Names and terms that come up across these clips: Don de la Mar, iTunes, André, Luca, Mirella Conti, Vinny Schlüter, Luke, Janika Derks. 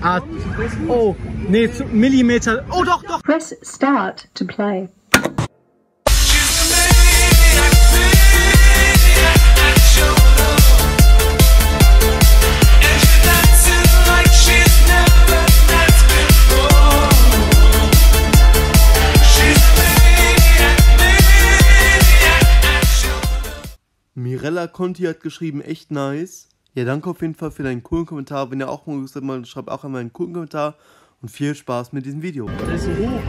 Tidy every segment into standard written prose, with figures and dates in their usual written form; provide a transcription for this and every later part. Ah, oh, nee, Millimeter. Oh, doch, doch. Press Start to play. Mirella Conti hat geschrieben, echt nice. Ja, danke auf jeden Fall für deinen coolen Kommentar. Wenn ihr auch mal Lust habt, schreibt auch einmal einen coolen Kommentar. Und viel Spaß mit diesem Video. Das ist so hoch.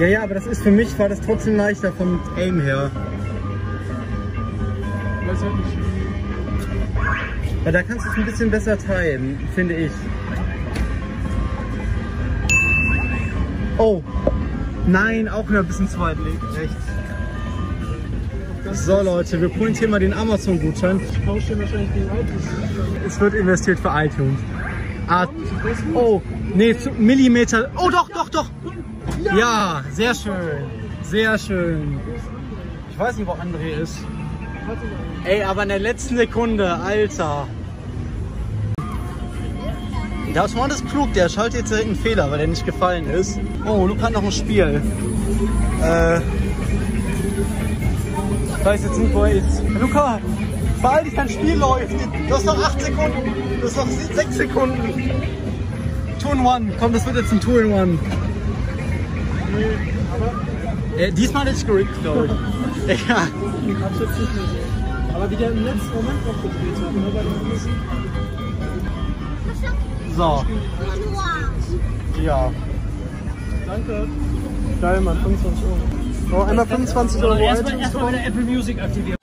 Ja, ja, aber das ist für mich, war das trotzdem leichter vom Aim her. Weiß auch nicht. Weil da kannst du es ein bisschen besser timen, finde ich. Oh, nein, auch wieder ein bisschen zu weit rechts. So Leute, wir holen hier mal den Amazon-Gutschein. Ich tausche wahrscheinlich den iTunes. Es wird investiert für iTunes. Ah, oh, nee, Millimeter. Oh, doch, doch, doch. Ja, sehr schön. Sehr schön. Ich weiß nicht, wo André ist. Ey, aber in der letzten Sekunde, Alter. Das Mann ist klug, der schaltet jetzt direkt einen Fehler, weil der nicht gefallen ist. Oh, Luke hat noch ein Spiel. Ich weiß jetzt nicht, wo er ist. Luca, beeil dich, dein Spiel läuft. Du hast noch 8 Sekunden. Du hast noch 6 Sekunden. 2-in-1. Komm, das wird jetzt ein 2-in-1. Nee, aber... diesmal ist es gerickt, glaube ich. Ja. Aber wieder im letzten Moment noch gedreht haben, ne? Bei den Füßen. So. Ja. Danke. Geil, Mann. 25 Euro. Oh, einmal 25 Euro. Erstmal wieder Apple Music aktivieren.